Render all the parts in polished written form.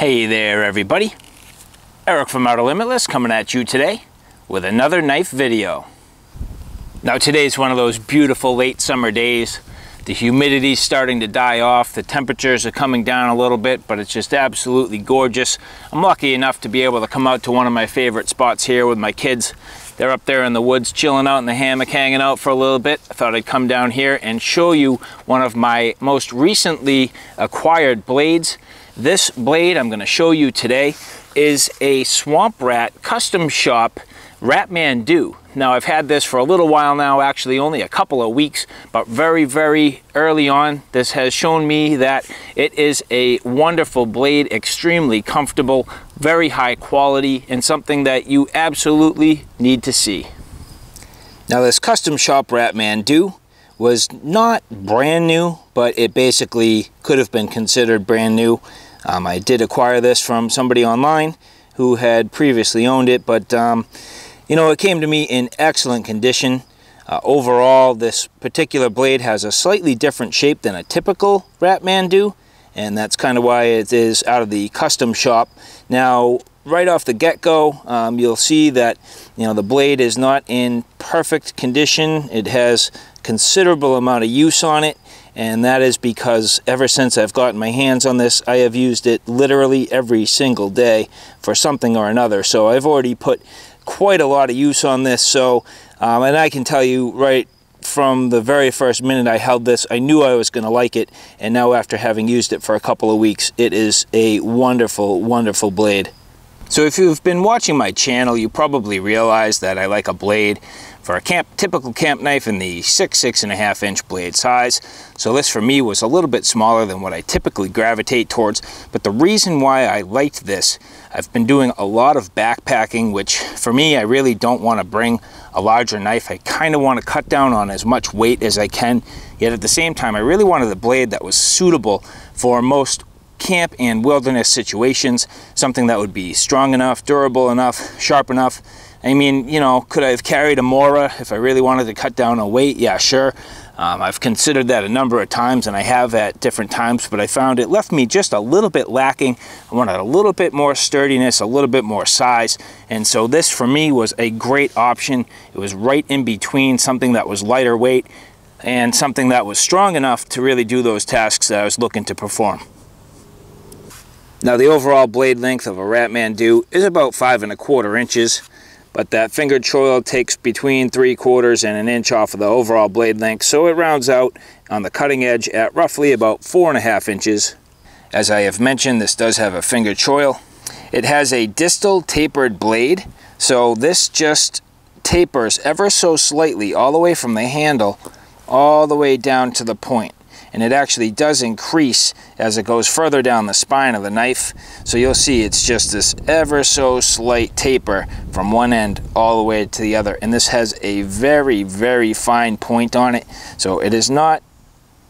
Hey there everybody, Eric from Outer Limitless coming at you today with another knife video. Now today's one of those beautiful late summer days. The humidity's starting to die off, the temperatures are coming down a little bit, but it's just absolutely gorgeous. I'm lucky enough to be able to come out to one of my favorite spots here with my kids. They're up there in the woods chilling out in the hammock, hanging out for a little bit. I thought I'd come down here and show you one of my most recently acquired blades. This blade I'm going to show you today is a Swamp Rat custom shop Ratmandu. Now I've had this for a little while now, actually only a couple of weeks, but very early on this has shown me that it is a wonderful blade, extremely comfortable, very high quality, and something that you absolutely need to see. Now this custom shop Ratmandu was not brand new, but it basically could have been considered brand new. I did acquire this from somebody online who had previously owned it, but you know, it came to me in excellent condition. Overall, this particular blade has a slightly different shape than a typical Ratmandu, and that's kind of why it is out of the custom shop. Now, right off the get-go, you'll see that, you know, the blade is not in perfect condition. It has considerable amount of use on it, and that is because ever since I've gotten my hands on this, I have used it literally every single day for something or another. So I've already put quite a lot of use on this. So and I can tell you right from the very first minute I held this, I knew I was going to like it, and now after having used it for a couple of weeks, it is a wonderful blade. So if you've been watching my channel, you probably realize that I like a blade for a typical camp knife in the 6.5 inch blade size. So this for me was a little bit smaller than what I typically gravitate towards. But the reason why I liked this, I've been doing a lot of backpacking, which for me, I really don't want to bring a larger knife. I kind of want to cut down on as much weight as I can. Yet at the same time, I really wanted a blade that was suitable for most camp and wilderness situations, something that would be strong enough, durable enough, sharp enough. I mean, you know, could I have carried a Mora if I really wanted to cut down on weight? Yeah, sure. I've considered that a number of times, and I have at different times, but I found it left me just a little bit lacking. I wanted a little bit more sturdiness, a little bit more size, and so this for me was a great option. It was right in between something that was lighter weight and something that was strong enough to really do those tasks that I was looking to perform. Now the overall blade length of a Ratmandu is about 5.25 inches, but that fingered choil takes between 3/4 and 1 inch off of the overall blade length, so it rounds out on the cutting edge at roughly about 4.5 inches. As I have mentioned, this does have a fingered choil. It has a distal tapered blade, so this just tapers ever so slightly all the way from the handle all the way down to the point. And it actually does increase as it goes further down the spine of the knife. So you'll see it's just this ever so slight taper from one end all the way to the other. And this has a very fine point on it. So it is not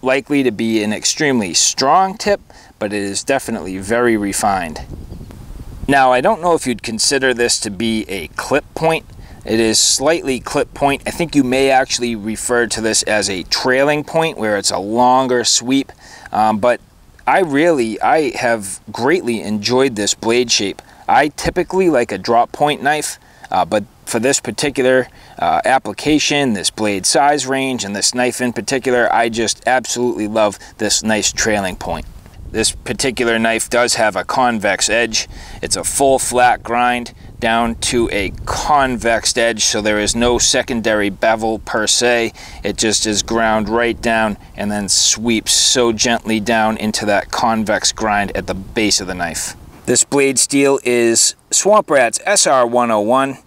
likely to be an extremely strong tip, but it is definitely very refined. Now, I don't know if you'd consider this to be a clip point. It is slightly clip point. I think you may actually refer to this as a trailing point, where it's a longer sweep, but I have greatly enjoyed this blade shape. I typically like a drop point knife, but for this particular application, this blade size range, and this knife in particular, I just absolutely love this nice trailing point. This particular knife does have a convex edge. It's a full flat grind down to a convexed edge, so there is no secondary bevel per se. It just is ground right down and then sweeps so gently down into that convex grind at the base of the knife. This blade steel is Swamp Rat's SR101.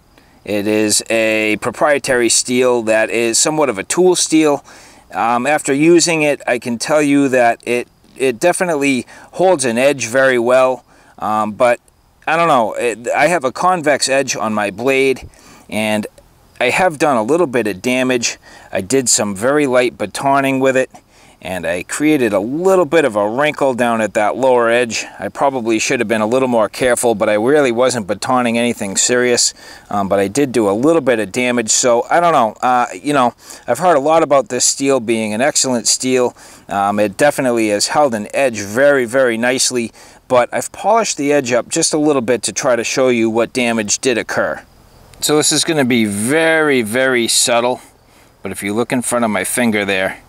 It is a proprietary steel that is somewhat of a tool steel. After using it, I can tell you that it definitely holds an edge very well, but I don't know, I have a convex edge on my blade, and I have done a little bit of damage. I did some very light batoning with it, and I created a little bit of a wrinkle down at that lower edge. I probably should have been a little more careful, but I really wasn't batoning anything serious, but I did do a little bit of damage. So I don't know, you know, I've heard a lot about this steel being an excellent steel. It definitely has held an edge very nicely, but I've polished the edge up just a little bit to try to show you what damage did occur. So this is going to be very, very subtle, but if you look in front of my finger there,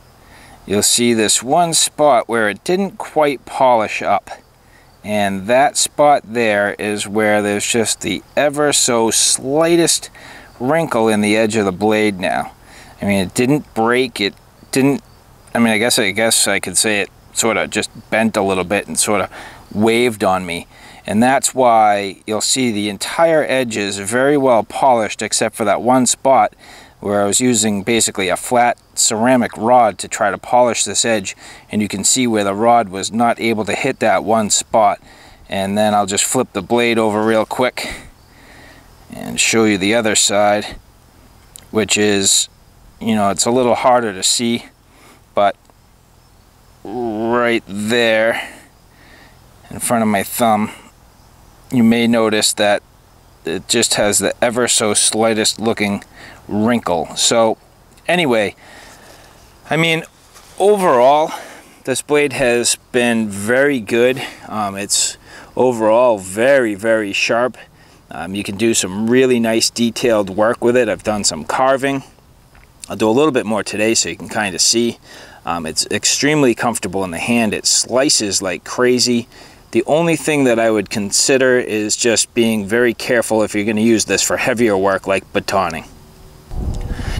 you'll see this one spot where it didn't quite polish up. And that spot there is where there's just the ever so slightest wrinkle in the edge of the blade now. I mean, it didn't break, it didn't, I mean, I guess I could say it sort of just bent a little bit and sort of waved on me. And that's why you'll see the entire edge is very well polished except for that one spot where I was using basically a flat ceramic rod to try to polish this edge, and you can see where the rod was not able to hit that one spot. And then I'll just flip the blade over real quick and show you the other side, which is, you know, it's a little harder to see, but right there in front of my thumb, you may notice that it just has the ever so slightest looking wrinkle. So anyway, I mean, overall this blade has been very good. It's overall very, very sharp. You can do some really nice detailed work with it. I've done some carving. I'll do a little bit more today so you can kind of see. It's extremely comfortable in the hand. It slices like crazy. The only thing that I would consider is just being very careful if you're going to use this for heavier work like batoning.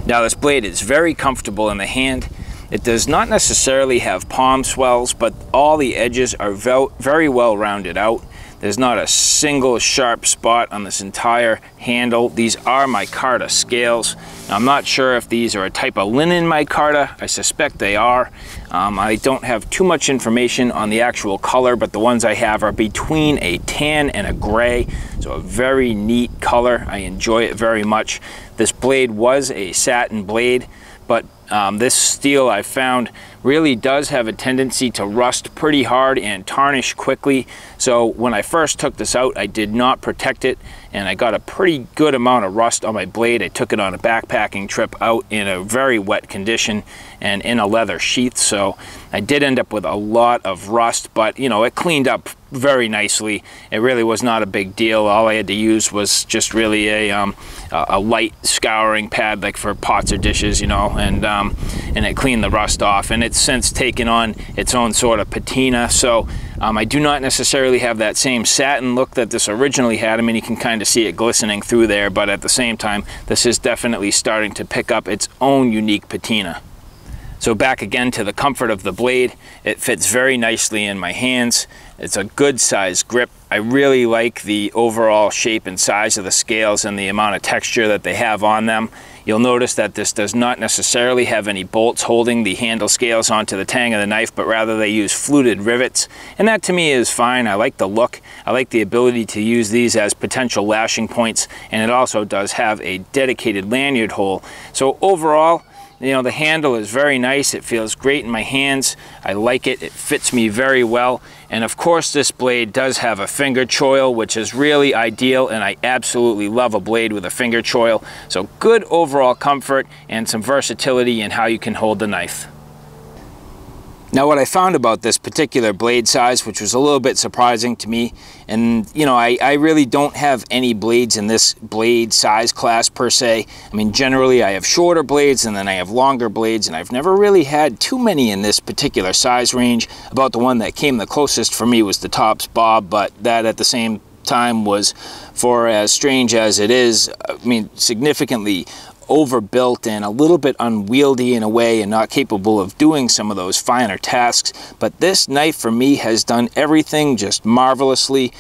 Now this blade is very comfortable in the hand. It does not necessarily have palm swells, but all the edges are very well rounded out. There's not a single sharp spot on this entire handle. These are micarta scales. Now, I'm not sure if these are a type of linen micarta. I suspect they are. I don't have too much information on the actual color, but the ones I have are between a tan and a gray. So a very neat color. I enjoy it very much. This blade was a satin blade, but this steel I found really does have a tendency to rust pretty hard and tarnish quickly. So when I first took this out, I did not protect it, and I got a pretty good amount of rust on my blade. I took it on a backpacking trip out in a very wet condition and in a leather sheath. So I did end up with a lot of rust, but you know, it cleaned up very nicely. It really was not a big deal. All I had to use was just really a light scouring pad, like for pots or dishes, you know, and it cleaned the rust off. And it's since taken on its own sort of patina. So I do not necessarily have that same satin look that this originally had. I mean, you can kind of see it glistening through there, but at the same time, this is definitely starting to pick up its own unique patina. So back again to the comfort of the blade. It fits very nicely in my hands. It's a good size grip. I really like the overall shape and size of the scales and the amount of texture that they have on them. You'll notice that this does not necessarily have any bolts holding the handle scales onto the tang of the knife, but rather they use fluted rivets. And that to me is fine. I like the look. I like the ability to use these as potential lashing points. And it also does have a dedicated lanyard hole. So overall, you know, the handle is very nice. It feels great in my hands. I like it. It fits me very well. And of course, this blade does have a finger choil, which is really ideal. And I absolutely love a blade with a finger choil. So good overall comfort and some versatility in how you can hold the knife. Now what I found about this particular blade size, which was a little bit surprising to me, and you know, I really don't have any blades in this blade size class per se. I mean, generally I have shorter blades and then I have longer blades, and I've never really had too many in this particular size range. About the one that came the closest for me was the Tops Bob, but that at the same time was, for as strange as it is, I mean, significantly overbuilt and a little bit unwieldy in a way, and not capable of doing some of those finer tasks. But this knife for me has done everything just marvelously.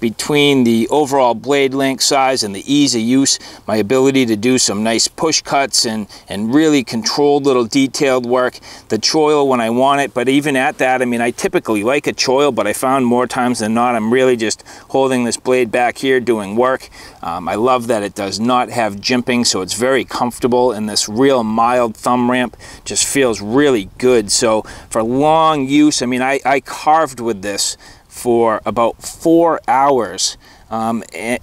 Between the overall blade length size and the ease of use, my ability to do some nice push cuts and really controlled little detailed work, the choil when I want it. But even at that, I mean, I typically like a choil, but I found more times than not I'm really just holding this blade back here doing work. I love that it does not have jimping, so it's very comfortable, and this real mild thumb ramp just feels really good. So for long use, I mean, I carved with this for about 4 hours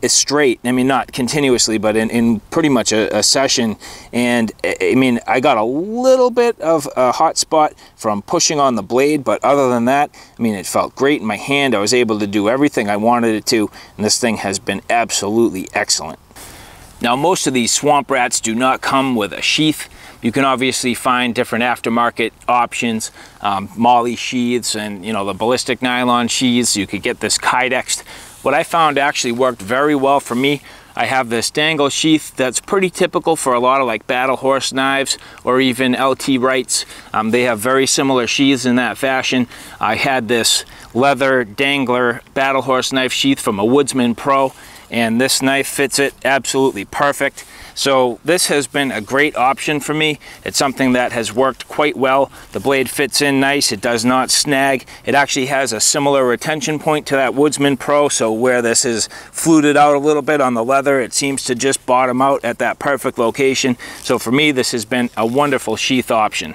straight. I mean, not continuously, but in pretty much a session. And I mean, I got a little bit of a hot spot from pushing on the blade, but other than that, I mean, it felt great in my hand. I was able to do everything I wanted it to, and this thing has been absolutely excellent. Now, most of these Swamp Rats do not come with a sheath. You can obviously find different aftermarket options, MOLLE sheaths and, you know, the ballistic nylon sheaths. You could get this Kydex. What I found actually worked very well for me. I have this dangle sheath that's pretty typical for a lot of like Battlehorse knives or even LT Wrights. They have very similar sheaths in that fashion. I had this leather dangler Battlehorse knife sheath from a Woodsman Pro, and this knife fits it absolutely perfect. So this has been a great option for me. It's something that has worked quite well. The blade fits in nice, it does not snag. It actually has a similar retention point to that Woodsman Pro, so where this is fluted out a little bit on the leather, it seems to just bottom out at that perfect location. So for me, this has been a wonderful sheath option.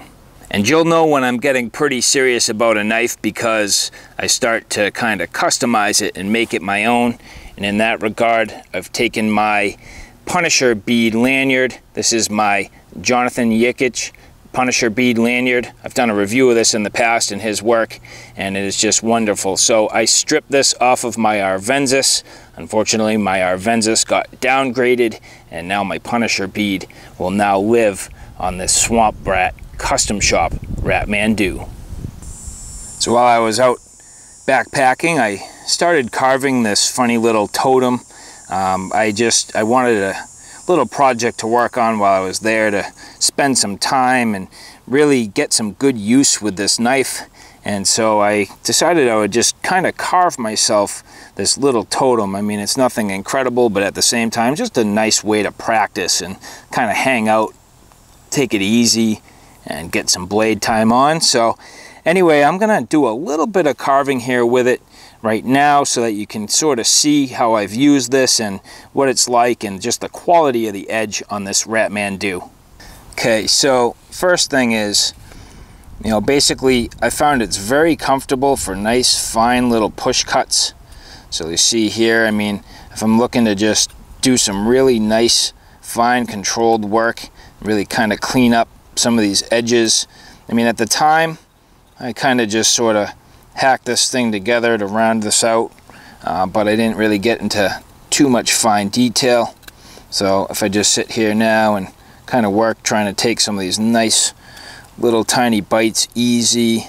And you'll know when I'm getting pretty serious about a knife because I start to kind of customize it and make it my own. And in that regard, I've taken my Punisher bead lanyard. This is my Jonathan Yickich Punisher bead lanyard. I've done a review of this in the past in his work, and it is just wonderful. So I stripped this off of my Arvensis. Unfortunately, my Arvensis got downgraded, and now my Punisher bead will now live on this Swamp Rat custom shop, Ratmandu. So while I was out backpacking, I started carving this funny little totem. I wanted a little project to work on while I was there to spend some time and really get some good use with this knife. And so I decided I would just kind of carve myself this little totem. I mean, it's nothing incredible, but at the same time, just a nice way to practice and kind of hang out, take it easy, and get some blade time on. So anyway, I'm gonna do a little bit of carving here with it right now so that you can sort of see how I've used this and what it's like and just the quality of the edge on this Ratmandu. Okay, so first thing is, you know, basically I found it's very comfortable for nice fine little push cuts. So you see here, I mean, if I'm looking to just do some really nice fine controlled work, really kind of clean up some of these edges. I mean, at the time I kind of just sort of hack this thing together to round this out, but I didn't really get into too much fine detail. So if I just sit here now and kind of work trying to take some of these nice little tiny bites easy,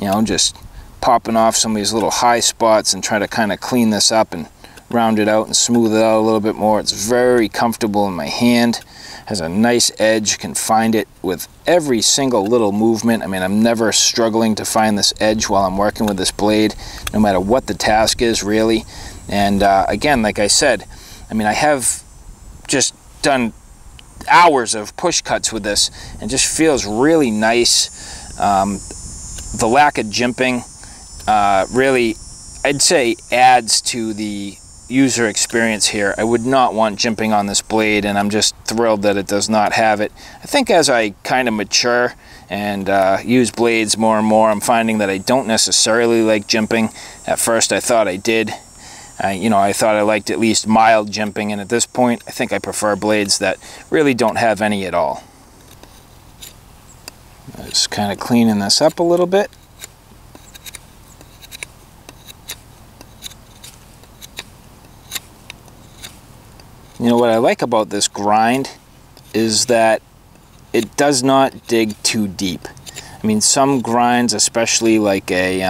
you know, just popping off some of these little high spots and try to kind of clean this up and round it out and smooth it out a little bit more. It's very comfortable in my hand, has a nice edge, can find it with every single little movement. I mean, I'm never struggling to find this edge while I'm working with this blade, no matter what the task is, really. And again, like I said, I mean, I have just done hours of push cuts with this and just feels really nice. The lack of jimping really, I'd say, adds to the user experience here. I would not want jimping on this blade, and I'm just thrilled that it does not have it. I think as I kind of mature and use blades more and more, I'm finding that I don't necessarily like jimping. At first I thought I did. You know, I thought I liked at least mild jimping, and at this point I think I prefer blades that really don't have any at all. Just kind of cleaning this up a little bit. You know, what I like about this grind is that it does not dig too deep. I mean, some grinds, especially like a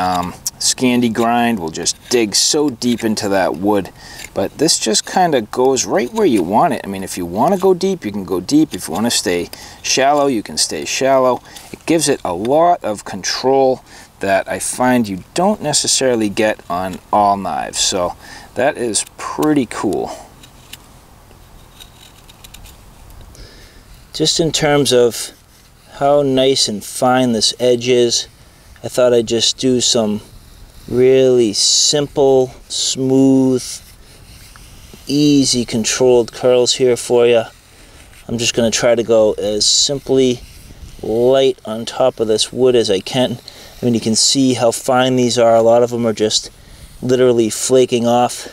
Scandi grind, will just dig so deep into that wood. But this just kind of goes right where you want it. I mean, if you want to go deep, you can go deep. If you want to stay shallow, you can stay shallow. It gives it a lot of control that I find you don't necessarily get on all knives. So that is pretty cool. Just in terms of how nice and fine this edge is, I thought I'd just do some really simple, smooth, easy controlled curls here for you. I'm just going to try to go as simply light on top of this wood as I can. I mean, you can see how fine these are. A lot of them are just literally flaking off.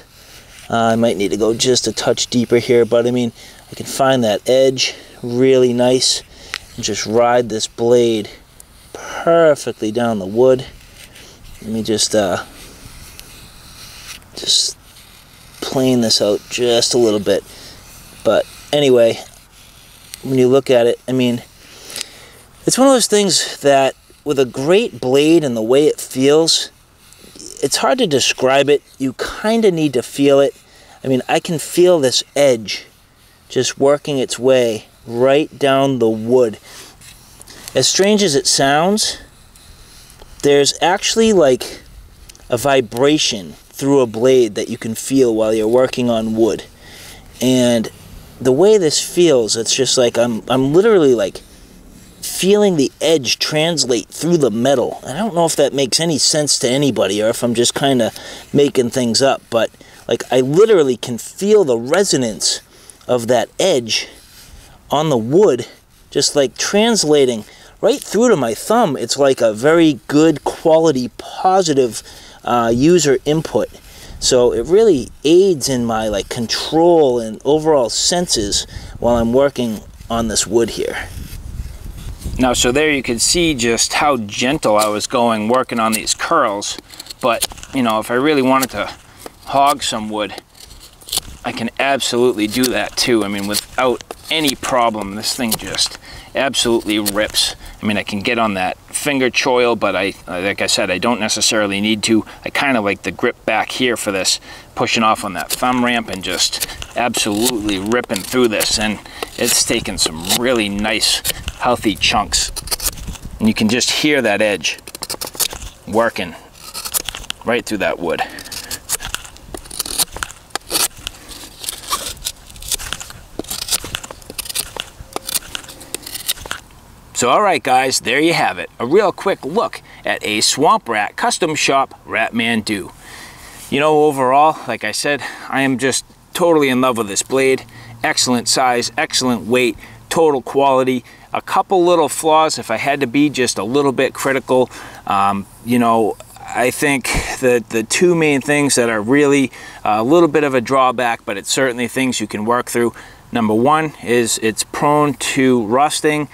I might need to go just a touch deeper here, but I mean, I can find that edge really nice and just ride this blade perfectly down the wood. Let me just plane this out just a little bit. But anyway, when you look at it, I mean, it's one of those things that with a great blade and the way it feels, it's hard to describe it. You kind of need to feel it. I mean, I can feel this edge just working its way right down the wood. As strange as it sounds, there's actually like a vibration through a blade that you can feel while you're working on wood. And the way this feels, it's just like I'm literally like feeling the edge translate through the metal. I don't know if that makes any sense to anybody or if I'm just kind of making things up, but like I literally can feel the resonance of that edge on the wood just like translating right through to my thumb. It's like a very good quality positive user input, so it really aids in my like control and overall senses while I'm working on this wood here. Now, so there you can see just how gentle I was going working on these curls, but you know, if I really wanted to hog some wood, I can absolutely do that too. I mean, without any problem, this thing just absolutely rips. I mean, I can get on that finger choil, but I, like I said, I don't necessarily need to. I kind of like the grip back here for this, pushing off on that thumb ramp and just absolutely ripping through this, and it's taking some really nice healthy chunks, and you can just hear that edge working right through that wood. So alright guys, there you have it, a real quick look at a Swamp Rat custom shop Ratmandu. You know, overall, like I said, I am just totally in love with this blade. Excellent size, excellent weight, total quality. A couple little flaws, if I had to be just a little bit critical, you know, I think that the two main things that are really a little bit of a drawback, but it's certainly things you can work through. Number one is it's prone to rusting,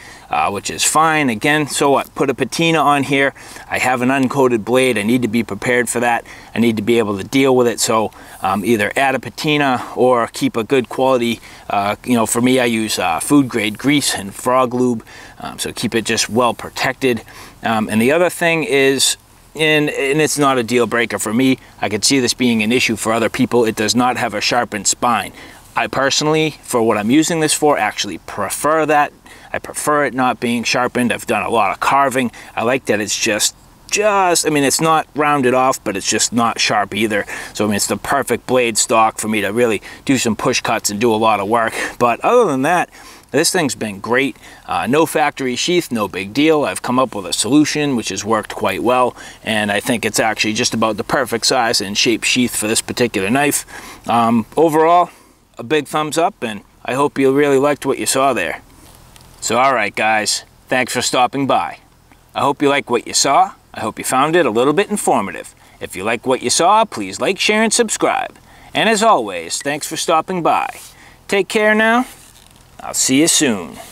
which is fine. Again, so what? Put a patina on here. I have an uncoated blade. I need to be prepared for that. I need to be able to deal with it. So either add a patina or keep a good quality, you know, for me, I use food grade grease and Frog Lube. So keep it just well protected. And the other thing is, and it's not a deal breaker for me, I could see this being an issue for other people, it does not have a sharpened spine. I personally, for what I'm using this for, actually prefer that. I prefer it not being sharpened. I've done a lot of carving. I like that it's just I mean, it's not rounded off, but it's just not sharp either. So I mean, it's the perfect blade stock for me to really do some push cuts and do a lot of work. But other than that, this thing's been great. No factory sheath, no big deal. I've come up with a solution which has worked quite well, and I think it's actually just about the perfect size and shape sheath for this particular knife. Overall, a big thumbs up, and I hope you really liked what you saw there. So alright guys, thanks for stopping by. I hope you like what you saw. I hope you found it a little bit informative. If you like what you saw, please like, share, and subscribe. And as always, thanks for stopping by. Take care now. I'll see you soon.